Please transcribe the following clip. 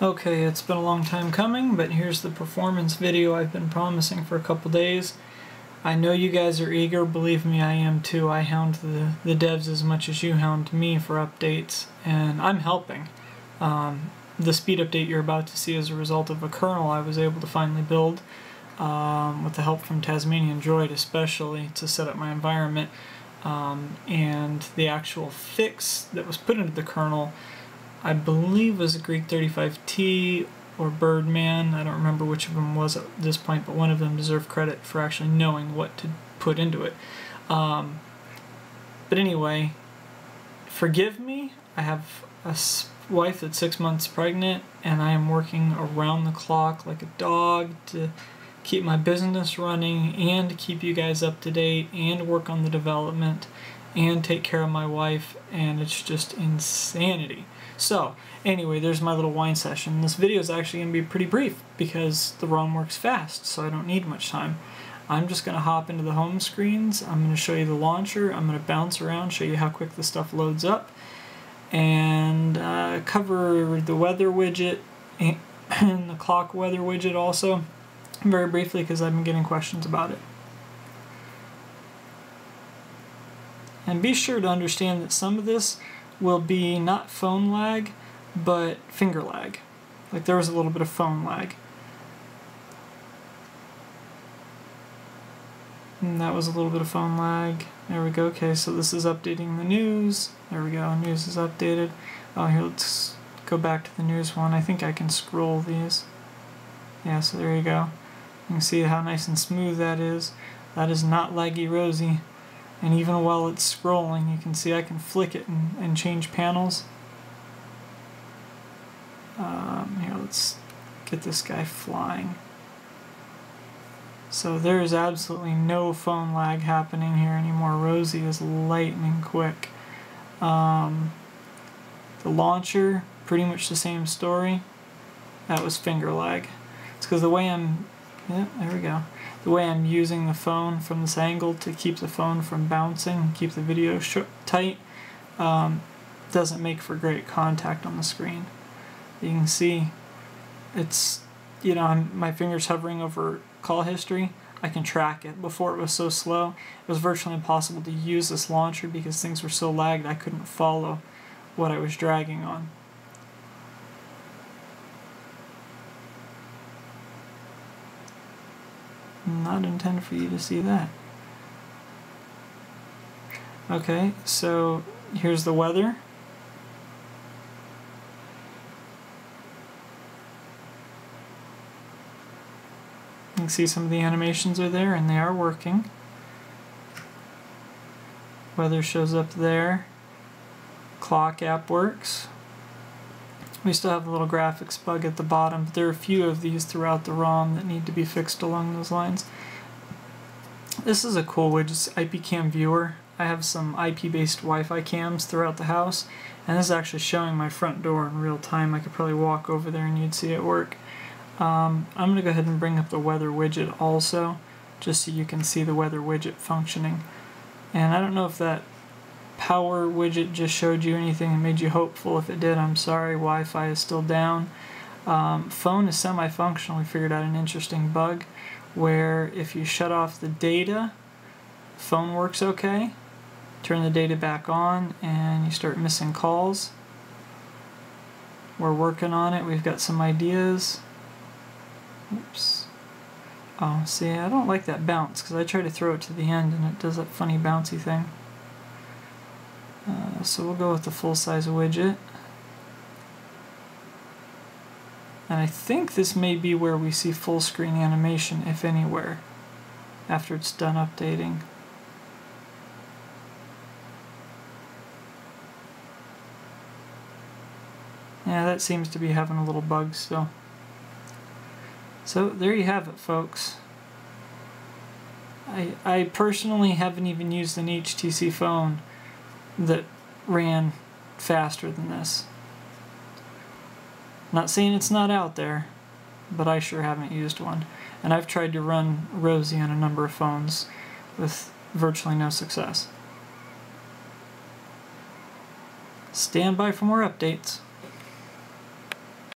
Okay, it's been a long time coming, but here's the performance video I've been promising for a couple days. I know you guys are eager, believe me I am too. I hound the devs as much as you hound me for updates, and I'm helping. The speed update you're about to see is a result of a kernel I was able to finally build, with the help from Tasmanian Droid especially, to set up my environment. And the actual fix that was put into the kernel I believe was a Greek 35T or Birdman. I don't remember which of them was at this point, but one of them deserved credit for actually knowing what to put into it. But anyway, forgive me. I have a wife that's 6 months pregnant, and I am working around the clock like a dog to keep my business running and keep you guys up to date and work on the development and take care of my wife, and it's just insanity. So, anyway, there's my little wine session. This video is actually going to be pretty brief because the ROM works fast, so I don't need much time. I'm just going to hop into the home screens, I'm going to show you the launcher, I'm going to bounce around, show you how quick the stuff loads up, and cover the weather widget and the clock weather widget also, very briefly because I've been getting questions about it. And be sure to understand that some of this will be not phone lag, but finger lag. Like there was a little bit of phone lag. And that was a little bit of phone lag. There we go. Okay, so this is updating the news. There we go, news is updated. Oh, here, let's go back to the news one. I think I can scroll these. Yeah, so there you go. You can see how nice and smooth that is. That is not laggy Rosie. And even while it's scrolling, you can see I can flick it and change panels. Here, let's get this guy flying. So there is absolutely no phone lag happening here anymore. Rosie is lightning quick. The launcher, pretty much the same story. That was finger lag. It's because the way I'm... yeah, there we go. The way I'm using the phone from this angle to keep the phone from bouncing, keep the video tight, doesn't make for great contact on the screen. You can see it's, you know, my fingers hovering over call history. I can track it. Before it was so slow, it was virtually impossible to use this launcher because things were so lagged I couldn't follow what I was dragging on. Not intended for you to see that. Okay, so here's the weather. You can see some of the animations are there and they are working. Weather shows up there. Clock app works. We still have a little graphics bug at the bottom, but there are a few of these throughout the ROM that need to be fixed along those lines. This is a cool widget, IP Cam Viewer. I have some IP-based Wi-Fi cams throughout the house, and this is actually showing my front door in real time. I could probably walk over there and you'd see it work. I'm going to go ahead and bring up the weather widget also, just so you can see the weather widget functioning. And I don't know if that power widget just showed you anything and made you hopeful. If it did, I'm sorry, Wi-Fi is still down. Phone is semi-functional. We figured out an interesting bug where if you shut off the data, phone works okay. Turn the data back on and you start missing calls. We're working on it. We've got some ideas. Oops. Oh, see, I don't like that bounce because I try to throw it to the end and it does that funny bouncy thing. So we'll go with the full-size widget. And I think this may be where we see full-screen animation, if anywhere, after it's done updating. Yeah, that seems to be having a little bug still. So there you have it, folks. I personally haven't even used an HTC phone that ran faster than this. Not saying it's not out there, but I sure haven't used one. And I've tried to run Rosie on a number of phones with virtually no success. Stand by for more updates.